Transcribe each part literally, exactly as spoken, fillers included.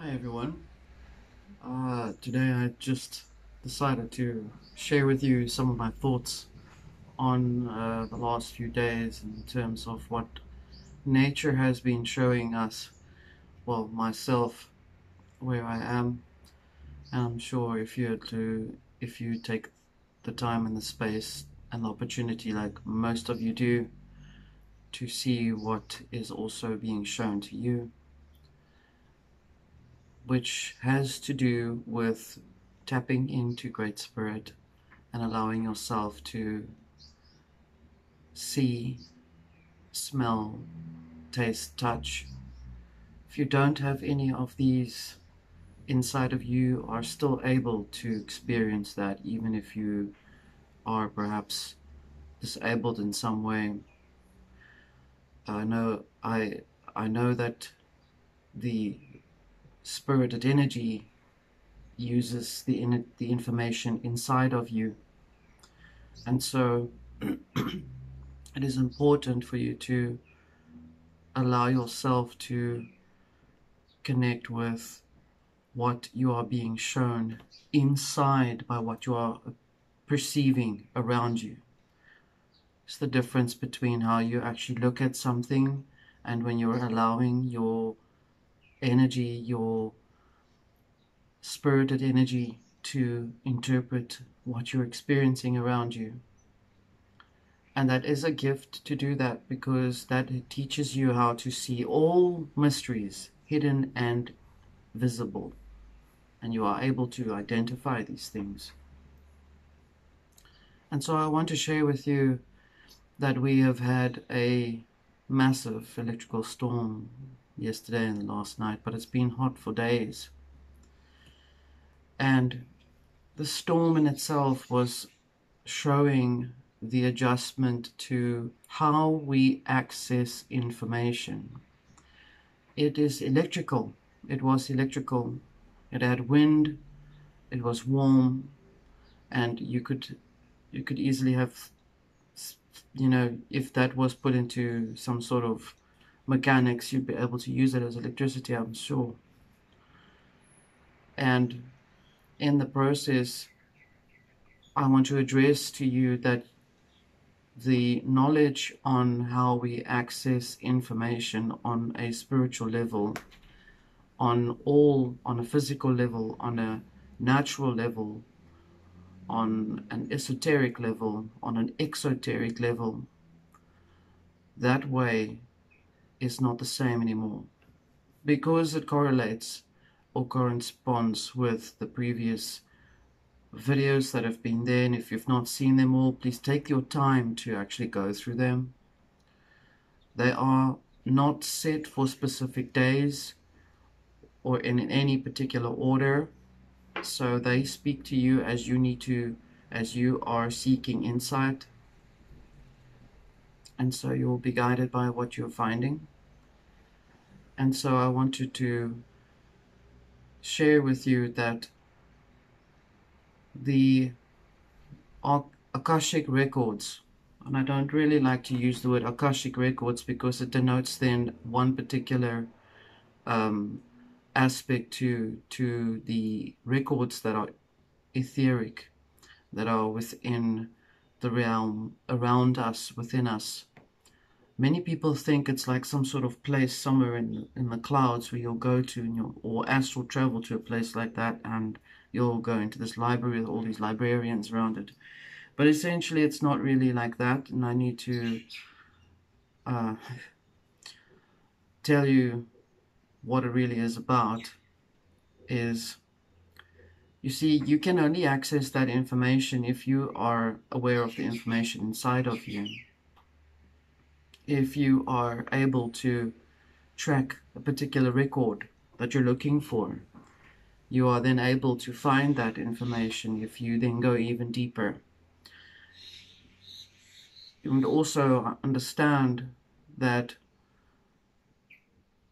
Hi everyone. Uh, today I just decided to share with you some of my thoughts on uh, the last few days in terms of what nature has been showing us, well, myself, where I am, and I'm sure if you to if you take the time and the space and the opportunity, like most of you do, to see what is also being shown to you, which has to do with tapping into Great Spirit and allowing yourself to see, smell, taste, touch. If you don't have any of these inside of you, are still able to experience that, even if you are perhaps disabled in some way. I know I I know that the spirited energy uses the in, the information inside of you, and so it is important for you to allow yourself to connect with what you are being shown inside by what you are perceiving around you. It's the difference between how you actually look at something and when you're allowing your energy, your spirited energy, to interpret what you're experiencing around you. And that is a gift to do that, because that teaches you how to see all mysteries, hidden and visible, and you are able to identify these things. And so I want to share with you that we have had a massive electrical storm yesterday and last night, but it's been hot for days. And the storm in itself was showing the adjustment to how we access information. It is electrical. It was electrical. It had wind. It was warm, and you could you could easily have, you know, if that was put into some sort of mechanics, you'd be able to use it as electricity, I'm sure. And in the process, I want to address to you that the knowledge on how we access information on a spiritual level, on all, on a physical level, on a natural level, on an esoteric level, on an exoteric level, that way is not the same anymore, because it correlates or corresponds with the previous videos that have been there. And if you've not seen them all, please take your time to actually go through them. They are not set for specific days or in any particular order, so they speak to you as you need to, as you are seeking insight. And so you will be guided by what you're finding. And so I wanted to share with you that the Akashic Records, and I don't really like to use the word Akashic Records because it denotes then one particular um, aspect to, to the records that are etheric, that are within the realm, around us, within us. Many people think it's like some sort of place somewhere in, in the clouds where you'll go to, and you'll, or astral travel to a place like that, and you'll go into this library with all these librarians around it. But essentially it's not really like that, and I need to uh, tell you what it really is about. Is, you see, you can only access that information if you are aware of the information inside of you. If you are able to track a particular record that you're looking for, you are then able to find that information if you then go even deeper. You would also understand that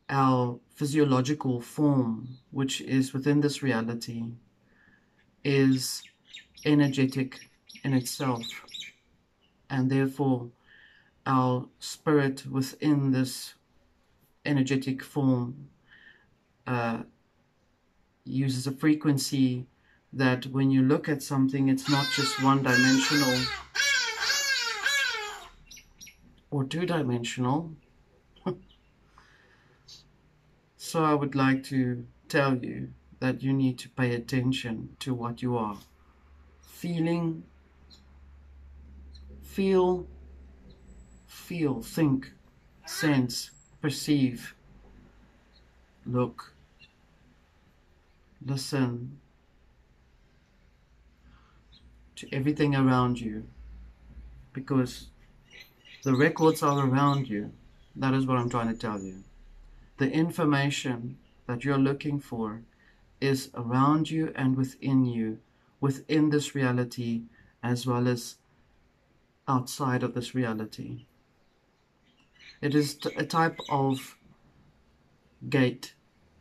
our physiological form, which is within this reality, is energetic in itself, and therefore our spirit within this energetic form uh, uses a frequency that when you look at something, it's not just one-dimensional or two-dimensional. So I would like to tell you that you need to pay attention to what you are feeling, feel, feel, think, sense, perceive, look, listen to everything around you, because the records are around you. That is what I'm trying to tell you. The information that you're looking for is around you and within you, within this reality as well as outside of this reality. It is a type of gate,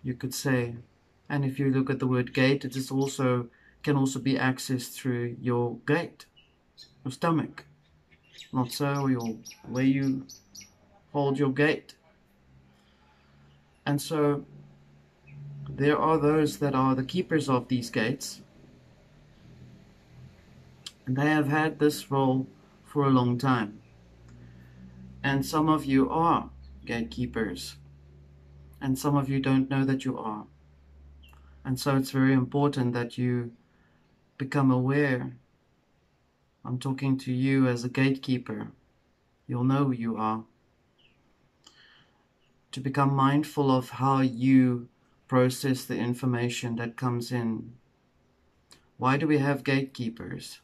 you could say. And if you look at the word gate, it is also can also be accessed through your gate, your stomach, not so, your where you hold your gate. And so there are those that are the keepers of these gates, and they have had this role for a long time. And some of you are gatekeepers, and some of you don't know that you are. And so it's very important that you become aware. I'm talking to you as a gatekeeper. You'll know who you are. To become mindful of how you process the information that comes in. Why do we have gatekeepers?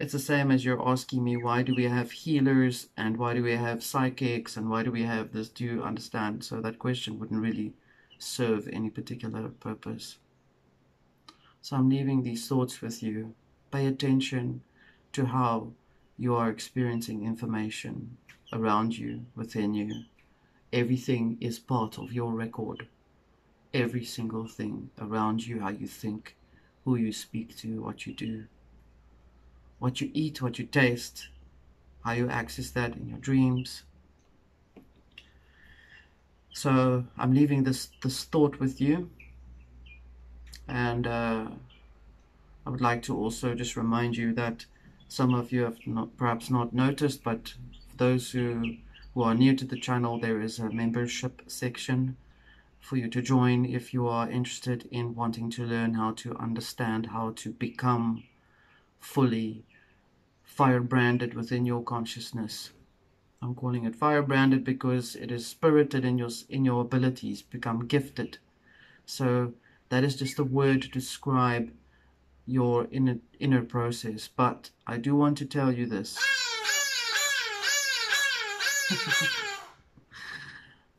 It's the same as you're asking me, why do we have healers, and why do we have psychics, and why do we have this? Do you understand? So that question wouldn't really serve any particular purpose. So I'm leaving these thoughts with you. Pay attention to how you are experiencing information around you, within you. Everything is part of your record. Every single thing around you, how you think, who you speak to, what you do, what you eat, what you taste, how you access that in your dreams. So I'm leaving this, this thought with you. And uh, I would like to also just remind you that some of you have not, perhaps not noticed, but for those who who are new to the channel, there is a membership section for you to join if you are interested in wanting to learn how to understand how to become fully firebranded within your consciousness. I'm calling it firebranded because it is spirited in your in your abilities, become gifted. So that is just a word to describe your inner inner process. But I do want to tell you this.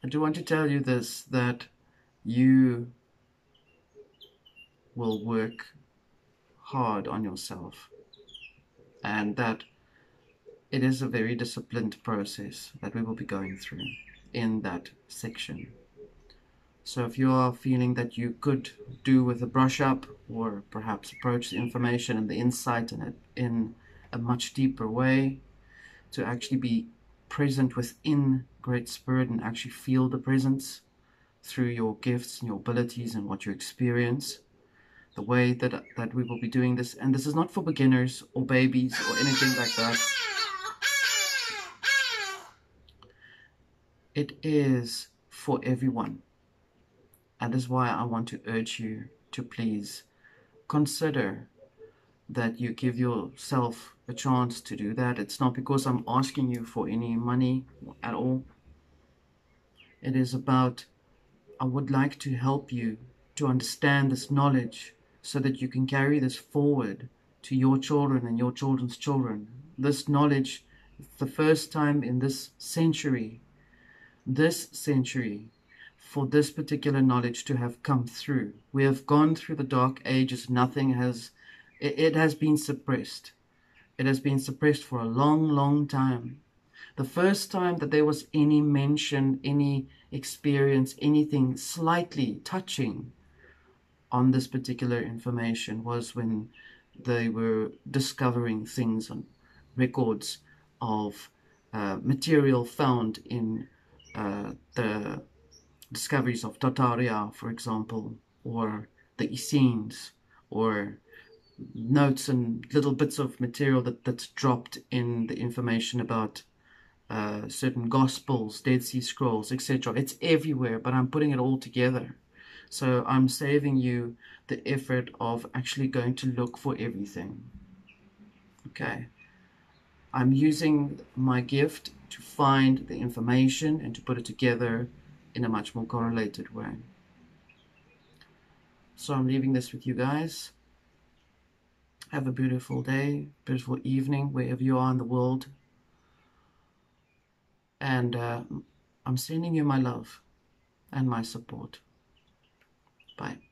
I do want to tell you this, that you will work hard on yourself, and that it is a very disciplined process that we will be going through in that section. So if you are feeling that you could do with a brush up, or perhaps approach the information and the insight in it in a much deeper way, to actually be present within Great Spirit and actually feel the presence through your gifts and your abilities and what you experience, the way that that we will be doing this. And this is not for beginners or babies or anything like that. It is for everyone. And that is why I want to urge you to please consider that you give yourself a chance to do that. It's not because I'm asking you for any money at all. It is about, I would like to help you to understand this knowledge so that you can carry this forward to your children and your children's children. This knowledge, for the first time in this century, this century, for this particular knowledge to have come through. We have gone through the dark ages. Nothing has... It has been suppressed. It has been suppressed for a long, long time. The first time that there was any mention, any experience, anything slightly touching on this particular information was when they were discovering things on records of uh, material found in uh, the discoveries of Tartaria, for example, or the Essenes, or notes and little bits of material that, that's dropped in the information about uh, certain Gospels, Dead Sea Scrolls, et cetera. It's everywhere, but I'm putting it all together. So I'm saving you the effort of actually going to look for everything. Okay. I'm using my gift to find the information and to put it together in a much more correlated way. So I'm leaving this with you guys. Have a beautiful day, beautiful evening, wherever you are in the world. And uh, I'm sending you my love and my support. Bye.